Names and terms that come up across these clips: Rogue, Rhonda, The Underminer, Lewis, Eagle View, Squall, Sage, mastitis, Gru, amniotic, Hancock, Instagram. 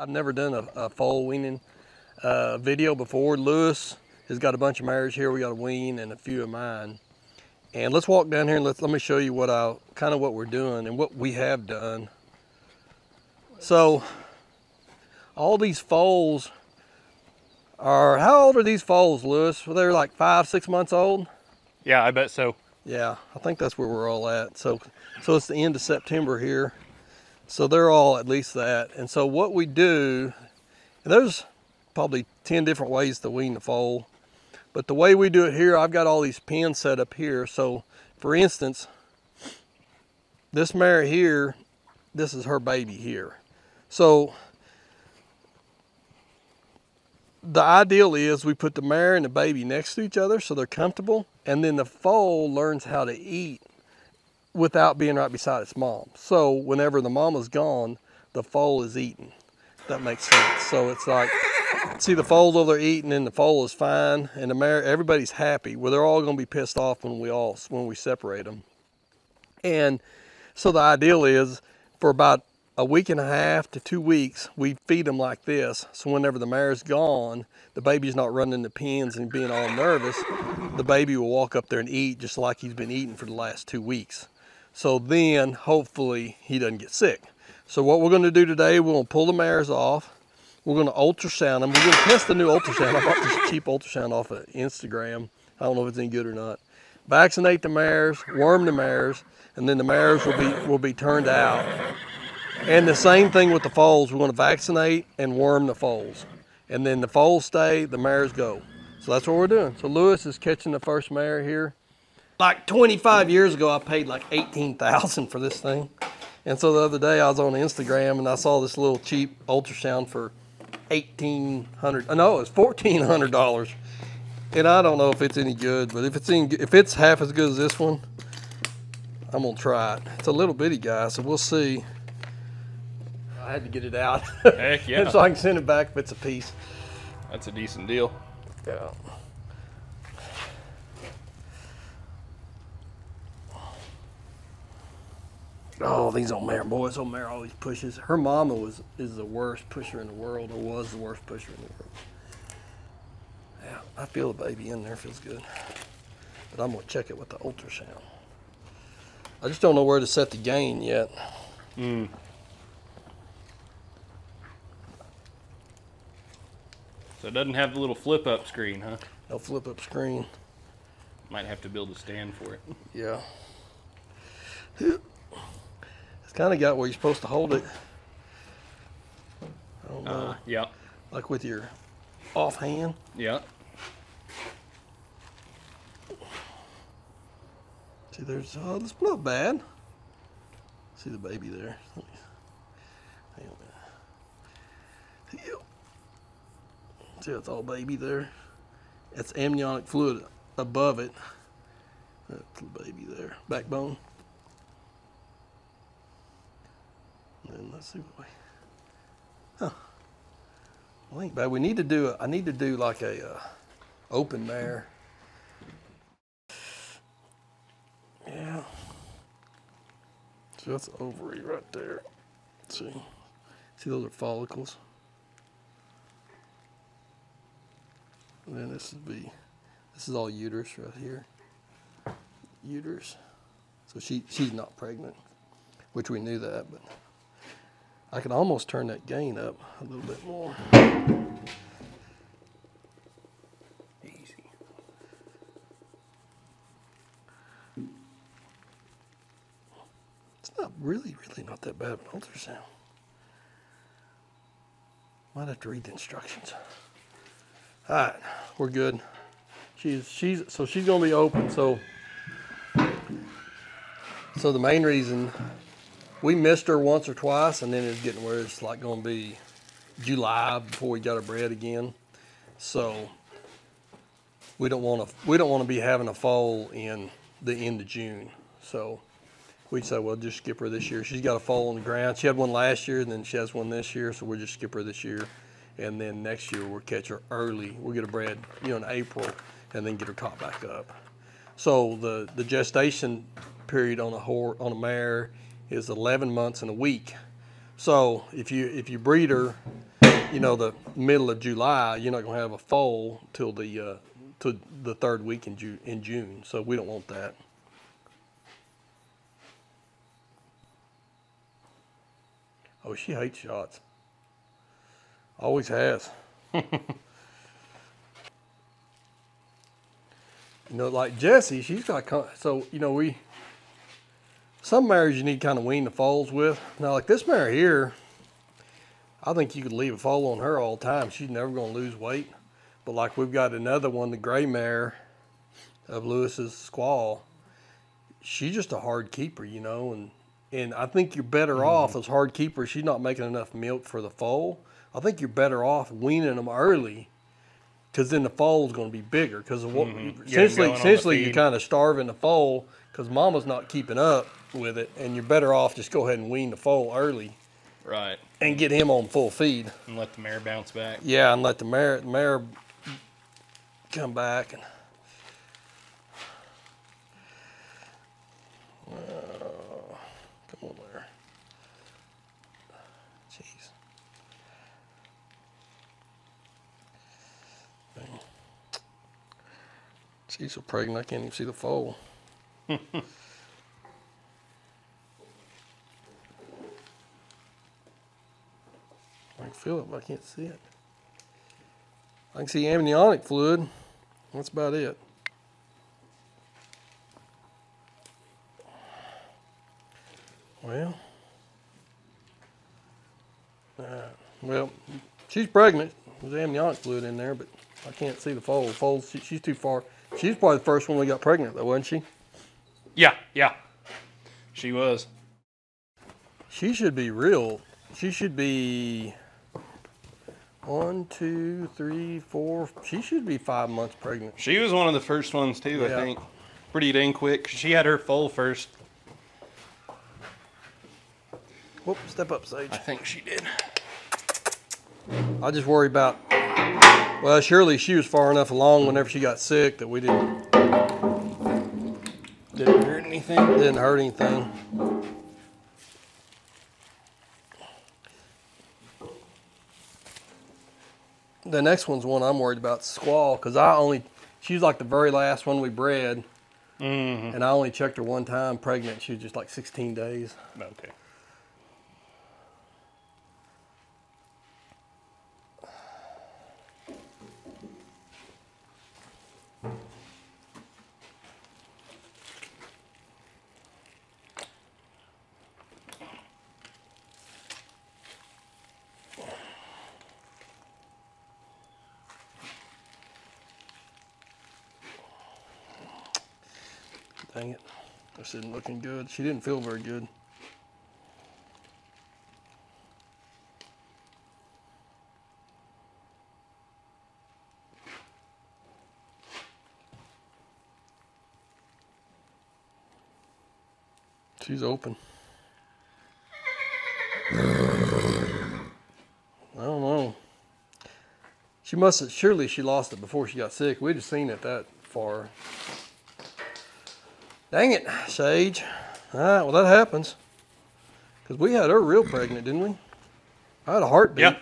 I've never done a foal weaning video before. Lewis has got a bunch of mares here. We got a wean and a few of mine. And let's walk down here and let me show you what kind of what we're doing and what we have done. So all these foals are, how old are these foals, Lewis? Well, they're like 5, 6 months old. Yeah, I bet so. Yeah, I think that's where we're all at. So it's the end of September here. So they're all at least that. And so what we do, and there's probably 10 different ways to wean the foal. But the way we do it here, I've got all these pens set up here. So for instance, this mare here, this is her baby here. So the ideal is we put the mare and the baby next to each other so they're comfortable. And then the foal learns how to eat without being right beside its mom. So whenever the mama's gone, the foal is eating. That makes sense. So it's like, see the foals over there eating and the foal is fine and the mare, everybody's happy. Well, they're all gonna be pissed off when we separate them. And so the ideal is for about a week and a half to 2 weeks, we feed them like this. So whenever the mare's gone, the baby's not running the pens and being all nervous. The baby will walk up there and eat just like he's been eating for the last 2 weeks. So then hopefully he doesn't get sick. So what we're gonna do today, we're gonna pull the mares off. We're gonna ultrasound them. We're gonna test the new ultrasound. I bought this cheap ultrasound off of Instagram. I don't know if it's any good or not. Vaccinate the mares, worm the mares, and then the mares will be turned out. And the same thing with the foals. We're gonna vaccinate and worm the foals. And then the foals stay, the mares go. So that's what we're doing. So Lewis is catching the first mare here. Like 25 years ago, I paid like $18,000 for this thing. And so the other day I was on Instagram and I saw this little cheap ultrasound for $1,800. No, it's $1,400. And I don't know if it's any good, but if it's half as good as this one, I'm gonna try it. It's a little bitty guy, so we'll see. I had to get it out. Heck yeah. So I can send it back if it's a piece. That's a decent deal. Yeah. Oh, these old mare boys, old mare always pushes. Her mama is the worst pusher in the world, or was the worst pusher in the world. Yeah, I feel the baby in there, feels good. But I'm gonna check it with the ultrasound. I just don't know where to set the gain yet. Mm. So it doesn't have the little flip up screen, huh? No flip up screen. Might have to build a stand for it. Yeah. It's kind of got where you're supposed to hold it. I don't know. Yeah. Like with your offhand. Yeah. See, there's, oh, that's not bad. See the baby there. Hang on a minute. See, it's all baby there. That's amniotic fluid above it. That's the baby there. Backbone. And let's see what we, huh. Well, ain't bad. We need to do, I need to do like a open mare. Yeah. So that's ovary right there. Let's see. See, those are follicles. And then this would be, this is all uterus right here. Uterus. So she's not pregnant, which we knew that, but I can almost turn that gain up a little bit more. Easy. It's not really not that bad of an ultrasound. Might have to read the instructions. All right, we're good. So she's gonna be open. So the main reason. We missed her once or twice, and then it's getting where it's like going to be July before we got her bred again. So we don't want to be having a foal in the end of June. So we said, well, just skip her this year. She's got a foal on the ground. She had one last year, and then she has one this year. So we'll just skip her this year, and then next year we'll catch her early. We'll get her bred, in April, and then get her caught back up. So the gestation period on a mare is 11 months and a week. So if you breed her, you know, the middle of July, you're not going to have a foal till the third week in June. So we don't want that. Oh, she hates shots. Always has. You know, like Jessie, she's got, so, you know, some mares you need kind of wean the foals with. Now, like this mare here, I think you could leave a foal on her all the time. She's never going to lose weight. But like we've got another one, the gray mare of Lewis's Squall. She's just a hard keeper, you know, and I think you're better off as hard keepers. She's not making enough milk for the foal. I think you're better off weaning them early, because then the foal's going to be bigger. Because essentially you're kind of starving the foal because mama's not keeping up with it, and you're better off just go ahead and wean the foal early, right? And get him on full feed and let the mare bounce back. Yeah, and let the mare come back. And come on there, jeez. She's so pregnant, I can't even see the foal. I can feel it, but I can't see it. I can see amniotic fluid. That's about it. Well, well, she's pregnant. There's amniotic fluid in there, but I can't see the foal. The foal, she's too far. She was probably the first one we got pregnant, though, wasn't she? Yeah, yeah. She was. She should be real. She should be 1, 2, 3, 4. She should be 5 months pregnant. She was one of the first ones too, yeah. I think. Pretty dang quick. She had her foal first. Whoop, step up, Sage. I think she did. I just worry about, well, surely she was far enough along whenever she got sick that we didn't hurt anything. Didn't hurt anything. The next one's one I'm worried about, Squall, because she's like the very last one we bred, and I only checked her one time pregnant. She was just like 16 days. Okay. Dang it, this isn't looking good. She didn't feel very good. She's open. I don't know. She must have, surely she lost it before she got sick. We'd have seen it that far. Dang it, Sage. All right, well, that happens. Because we had her real pregnant, didn't we? I had a heartbeat.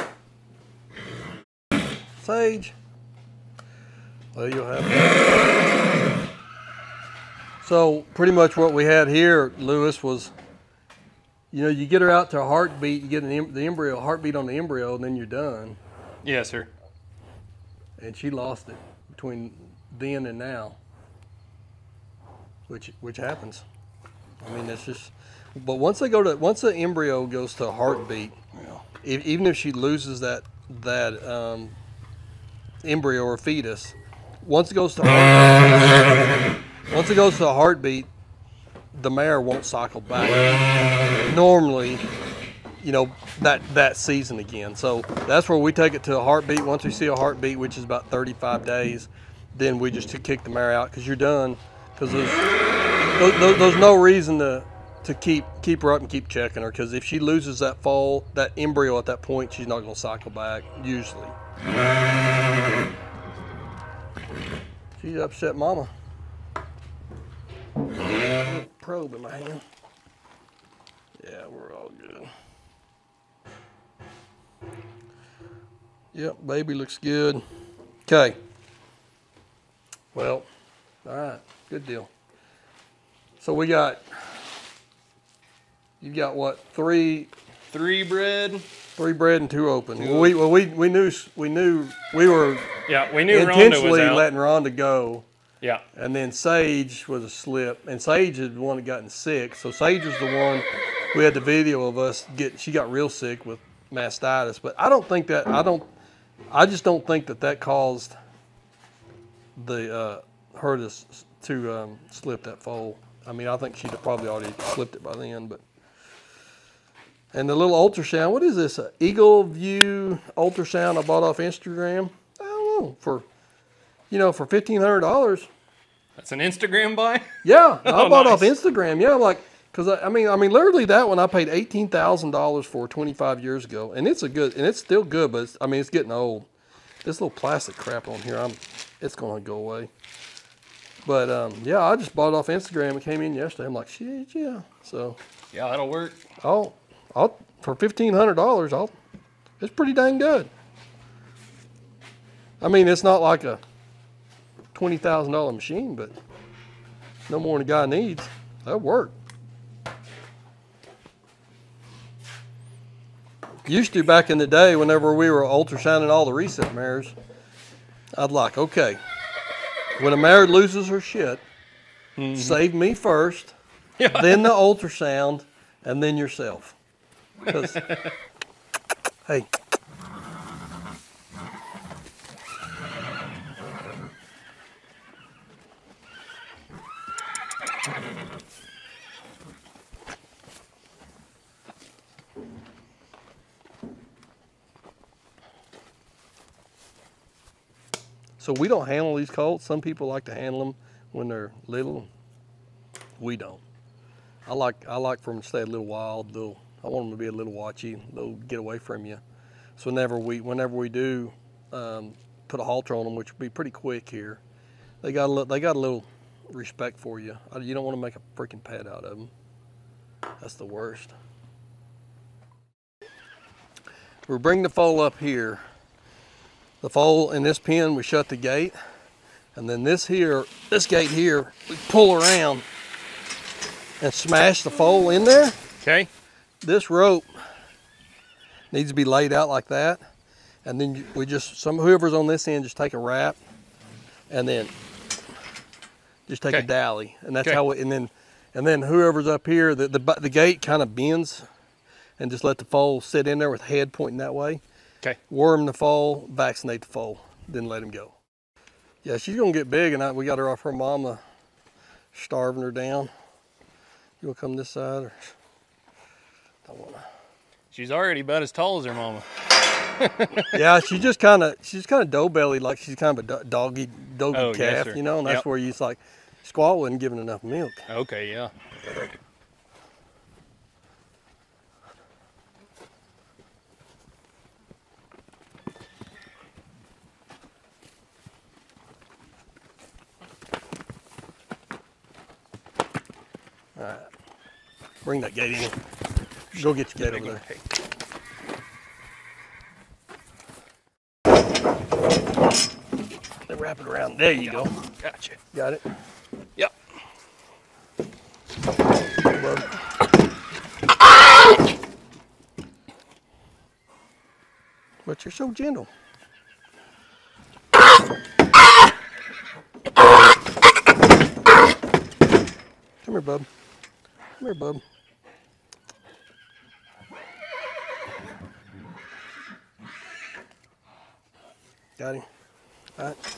Yeah. Sage. Well, you'll have that. So pretty much what we had here, Lewis, was, you know, you get her out to a heartbeat, you get the embryo, heartbeat on the embryo, and then you're done. Yes, sir. And she lost it between then and now. Which happens. I mean, that's just. But once the embryo goes to heartbeat, yeah. Even if she loses that embryo or fetus, once it goes to heartbeat, the mare won't cycle back normally, you know, that season again. So that's where we take it to a heartbeat. Once we see a heartbeat, which is about 35 days, then we just kick the mare out because you're done. Because there's no reason to keep her up and keep checking her. Because if she loses that foal, that embryo at that point, she's not going to cycle back, usually. She's upset mama. Probe in my hand. Yeah, we're all good. Yep, baby looks good. Okay. Well, all right, good deal. So we got, you got what, three bred and two open. Well, we knew intentionally Rhonda was letting Rhonda go. Yeah. And then Sage was a slip, and Sage is the one that gotten sick. So Sage was the one we had the video of us get. She got real sick with mastitis, but I don't think that I just don't think that that caused the her to slip that foal. I mean, I think she'd have probably already slipped it by then, but. And the little ultrasound, what is this? A Eagle View ultrasound I bought off Instagram. I don't know, for, you know, for $1,500. That's an Instagram buy? Yeah, oh, I bought nice. Off Instagram. Yeah, like, because I mean, literally that one I paid $18,000 for 25 years ago, and it's a good, and it's still good, but it's, I mean, it's getting old. This little plastic crap on here, it's going to go away. But yeah, I just bought it off Instagram. It came in yesterday. I'm like, shit, yeah. So yeah, that'll work. Oh. For $1,500, it's pretty dang good. I mean, it's not like a $20,000 machine, but no more than a guy needs. That'll work. Used to back in the day, whenever we were ultrasounding all the recent mares, I'd like, okay, when a mare loses her shit, save me first, yeah. Then the ultrasound, and then yourself. Because, hey, so we don't handle these colts. Some people like to handle them when they're little. We don't. I like for them to stay a little wild, though. I want them to be a little watchy. They'll get away from you. So whenever we do put a halter on them, which will be pretty quick here, they got a little respect for you. You don't want to make a freaking pet out of them. That's the worst. We're bringing the foal up here. The foal in this pen, we shut the gate, and then this gate here, we pull around and smash the foal in there. Okay. This rope needs to be laid out like that, and then we just, whoever's on this end, just take a wrap, and then just take a dally, and that's how. And then whoever's up here, the gate kind of bends, and just let the foal sit in there with head pointing that way. Okay. Worm the foal, vaccinate the foal, then let him go. Yeah, she's gonna get big, and we got her off her mama, starving her down. You wanna come this side or? She's already about as tall as her mama. Yeah, she's kind of dough-bellied, like she's kind of a doggy calf, yes, you know, and that's where you's like, Squall wasn't giving enough milk. Okay, yeah. All right, bring that gate in. Go get your gate over there. They wrap it around. There you go. Gotcha. Got it? Yep. But you're so gentle. Come here, bub. Come here, bub. Got him. All right.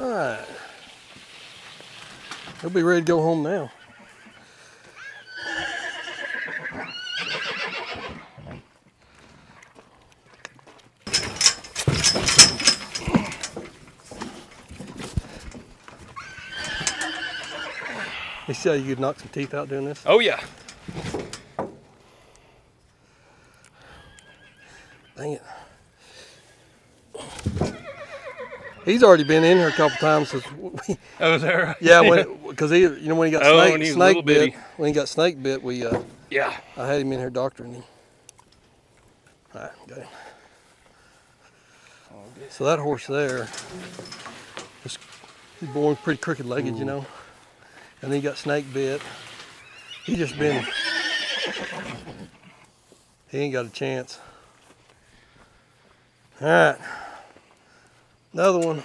All right. He'll be ready to go home now. You see how you could knock some teeth out doing this? Oh, yeah. Dang it. He's already been in here a couple times since. Oh, is that right? Yeah, because he, you know, when he got snake bit, we yeah, I had him in here doctoring him. All right, got him. So that horse there, he's born pretty crooked-legged, you know, and then he got snake bit. He just been, he ain't got a chance. All right. Another one.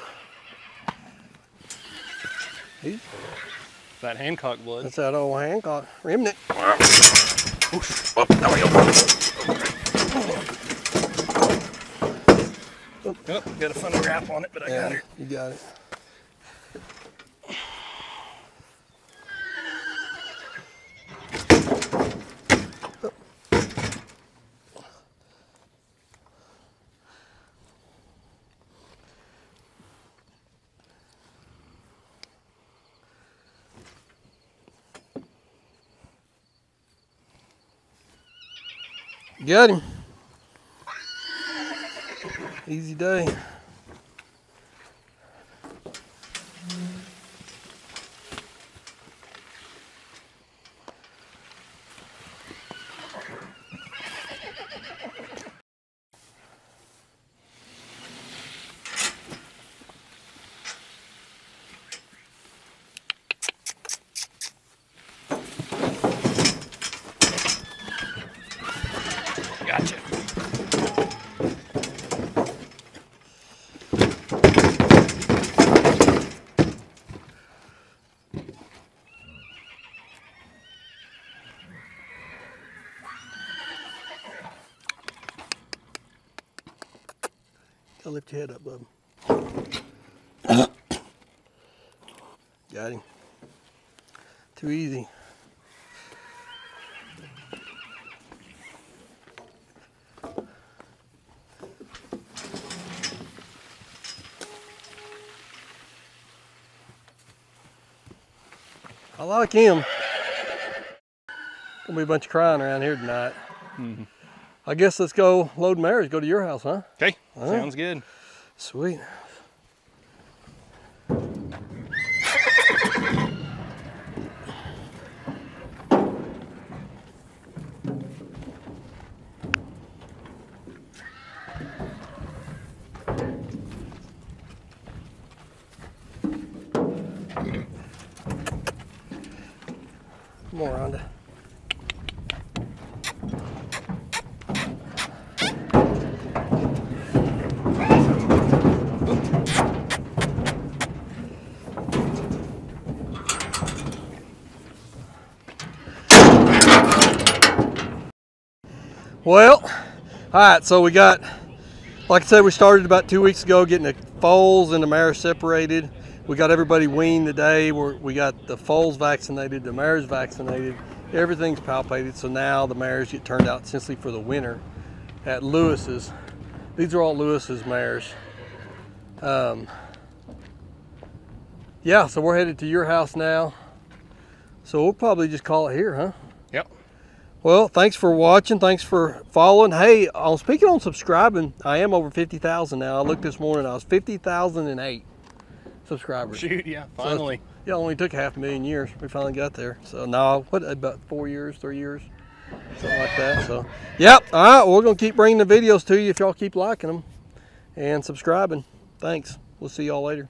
He's, that Hancock blood. That's that old Hancock remnant. Oof. Oh, there we go. Oh, got a funny wrap on it, but I got it. You got it. Got him. Easy day. Lift your head up, bub. Got him. Too easy. I like him. Gonna be a bunch of crying around here tonight. Mm-hmm. I guess let's go load Mary's, go to your house, huh? Okay, sounds good. Sweet. Come on, Rhonda. Well, all right, so we got, like I said, we started about 2 weeks ago getting the foals and the mares separated. We got everybody weaned today. We got the foals vaccinated, the mares vaccinated. Everything's palpated, so now the mares get turned out essentially for the winter at Lewis's. These are all Lewis's mares. Yeah, so we're headed to your house now. So we'll probably just call it here, huh? Well, thanks for watching. Thanks for following. Hey, speaking on subscribing, I am over 50,000 now. I looked this morning, I was 50,008 subscribers. Shoot, yeah, finally. So, yeah, it only took 500,000 years. We finally got there. So now, what, about 4 years, 3 years, something like that. So, yep. All right, well, we're gonna keep bringing the videos to you if y'all keep liking them and subscribing. Thanks. We'll see y'all later.